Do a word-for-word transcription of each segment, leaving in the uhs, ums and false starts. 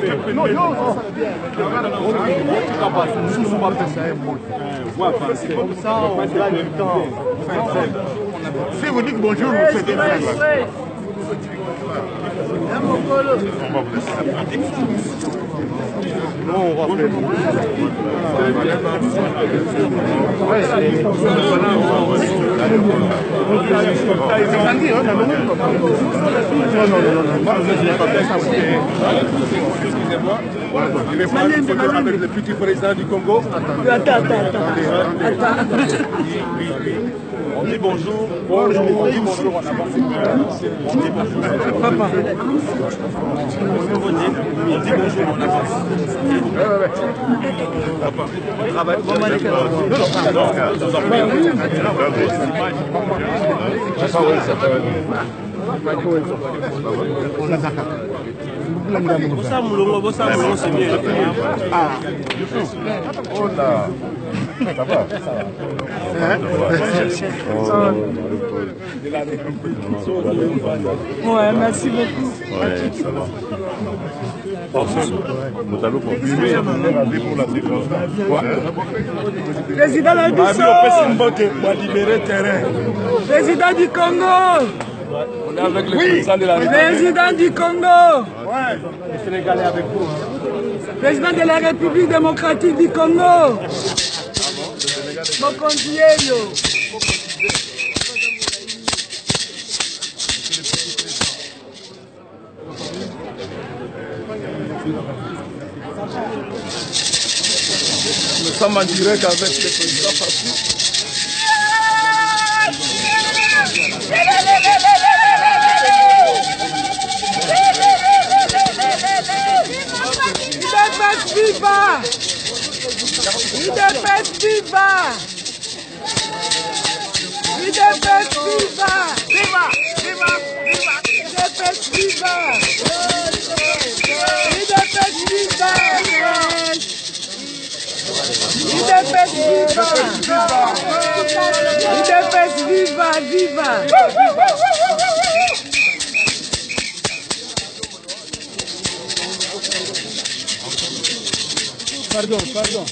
Non, non, ça veut dire. C'est comme ça, on gagne du temps. Si vous dites bonjour, vous faites des frères. Non, on va faire le petit président du Congo. Attends, attends, attends. On dit bonjour, bonjour, on dit bonjour en avant. On dit bonjour. Papa. On dit bonjour en avant. Papa. Travaille. Ouais, merci beaucoup. Ouais, ça va. Nous allons continuer à demander pour la défense. Président Labisso. Président du Congo. On est avec le président de la République. Président du Congo. Ouais. Les Sénégalais avec vous. Président de la République démocratique du Congo. Nous sommes en direct avec le président Fatou. Viva! Pardon, pardon.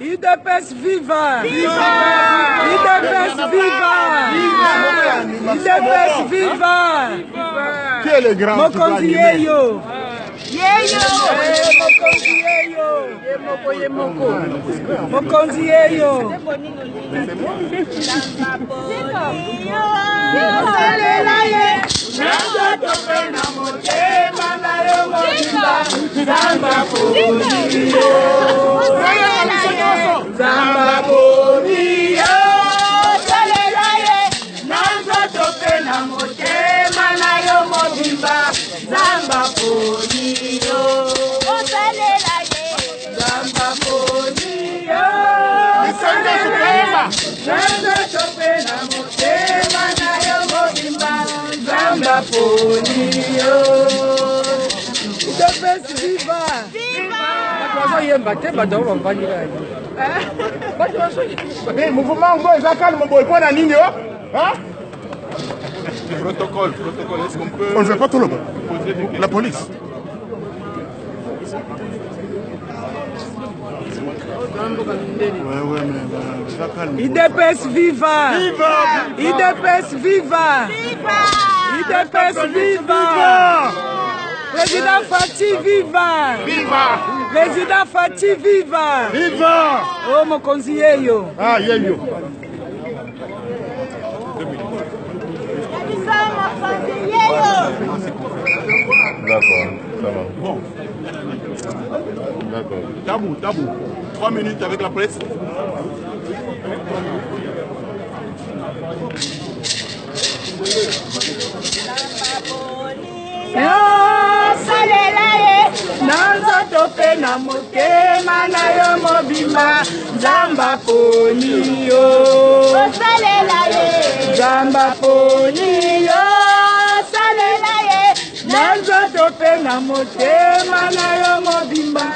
I D P S viva! Viva! I D P S viva! I D P S viva! Viva! Mon conseiller yo! Mon conseiller yo! Mais mouvement Protocole, protocole, est-ce qu'on peut... On ne fait pas tout le monde. La police. I D P S viva! I D P S viva! I D P S viva! Président Fatou viva! Viva! Président Fatou viva! Viva! Oh mon conseiller yo! Ah yeah yo! D'accord, ça va. Bon. D'accord. Tabou, tabou. Trois minutes avec la presse. Zamba poni yo, Zamba poni yo, salela ye. Nanzo tope na motema na yo mobimba.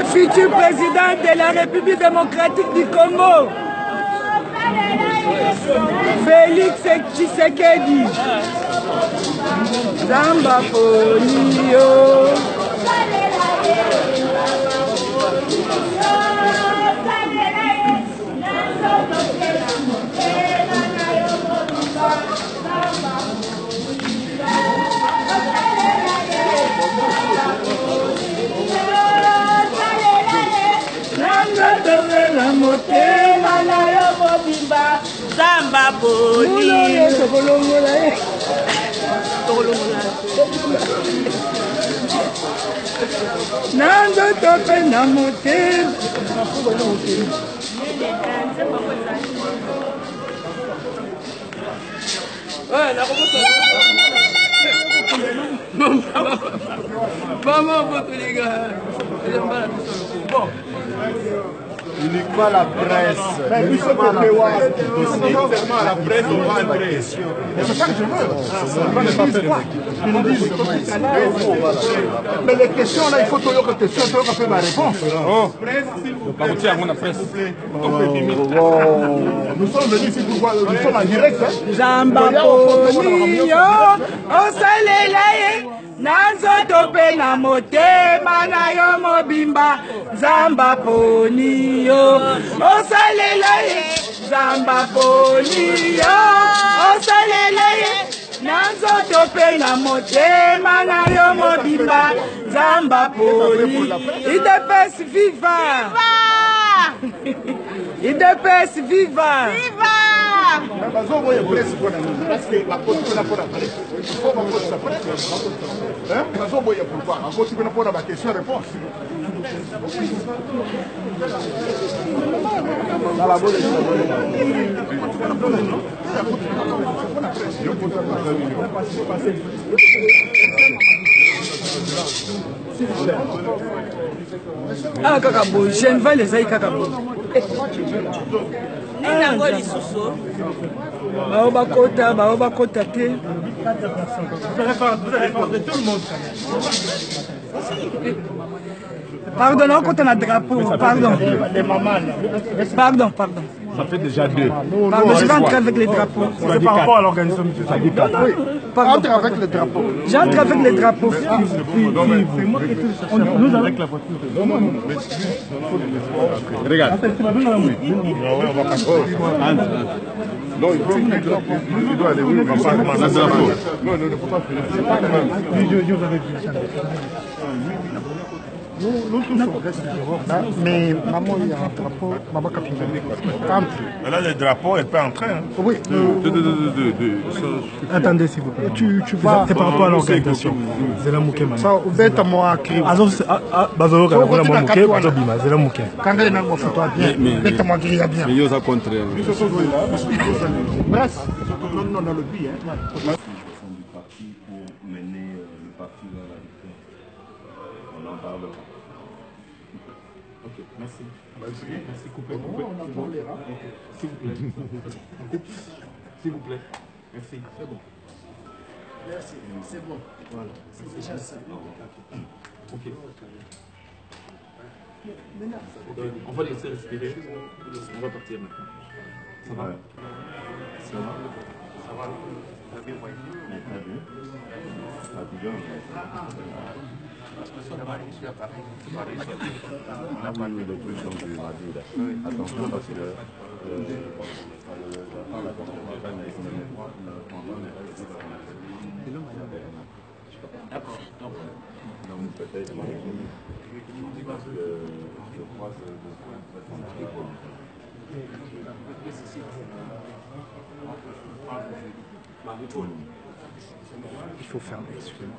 le futur président de la République démocratique du Congo, Félix Tshisekedi. Zamba Fonio. Zamba Boni. Uniquement la presse, uniquement la presse, sincèrement la presse, on va entrer. C'est ça que je veux. Ils nous disent mais les questions là, il faut toujours que les questions, toujours qu'on fait ma réponse. Nous sommes venus ici pour voir, nous sommes en direct. Nanzoto pe na motema na yo mobimba Zamba Ponio osalela ye Zamba Ponio osalela ye Nanzoto pe na motema na yo mobimba Zamba Ponio il te pèse vivant il te pèse vivant parce que la poste qu'on a pour la presse, il faut qu'on pose sa presse. Nous avons voyé pourquoi. En gros, si vous ne pouvez pas question-réponse. Dans la bonne ah, Kakabo, Geneva, les aïe Kakabo. Baoba Kota, Baoba Kota T. Vous allez parler tout le monde. Pardon, non, quand on a drapeau, pardon. Pardon, pardon. Ça fait déjà deux. Pardon, je vais entrer avec les drapeaux. C'est par rapport à l'organisation, monsieur Sadika. Entre avec les drapeaux. J'entre avec les drapeaux. C'est moi qui tout avec la voiture. Regarde. Non, il faut que les drapeaux. Il doit aller où il va pas. Non, non, il ne faut pas finir. C'est pas le même. Nous, nous tous, on reste là, mais maman, il y a un drapeau, maman capitaine. Mais là, le drapeau, elle peut entrer. Hein. Oui. De, de, de, de, de, de. Attendez, s'il vous plaît. Tu, tu vas... C'est par rapport à l'organisation. C'est la mouquet, maman. Ça, vous êtes à moi, à crier. Ah, Bazoro, quand vous avez un mouquet, vous avez bien. C'est la mouquet. Quand vous avez un mouquet, vous avez bien. Vous êtes à moi, vous avez bien. Mais il y a un contraire. Bref. Non, non, dans le but, hein. Ok, merci. Merci. Merci. Coupez, coupez. On attend les rats. S'il vous plaît. S'il vous plaît. Merci. C'est bon. Merci. C'est bon. Voilà. C'est déjà ça. Ok. On va laisser respirer. On va partir maintenant. Ça va? Ça va? Ça va? T'as bien voyagé? T'as bien? T'as bien? On a parlé de plus en plus rapide. Attention parce que d'accord. Donc peut-être je crois que le point il faut fermer, excusez-moi.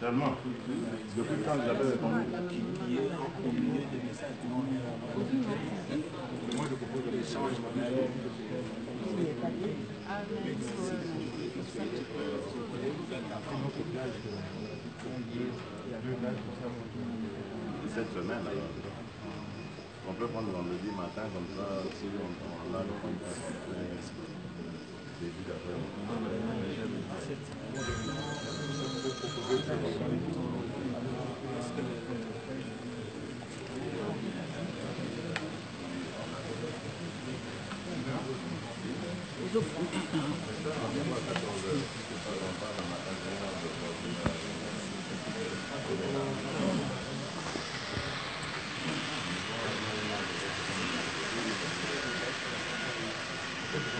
Seulement, depuis quand vous avez répondu qu'il y ait un combiné des messages qui n'ont rien à voir. Moi, je propose de l'échange. Cette semaine, alors, on peut prendre vendredi matin comme ça, si on a le point de vue. Début d'après-midi. Thank you.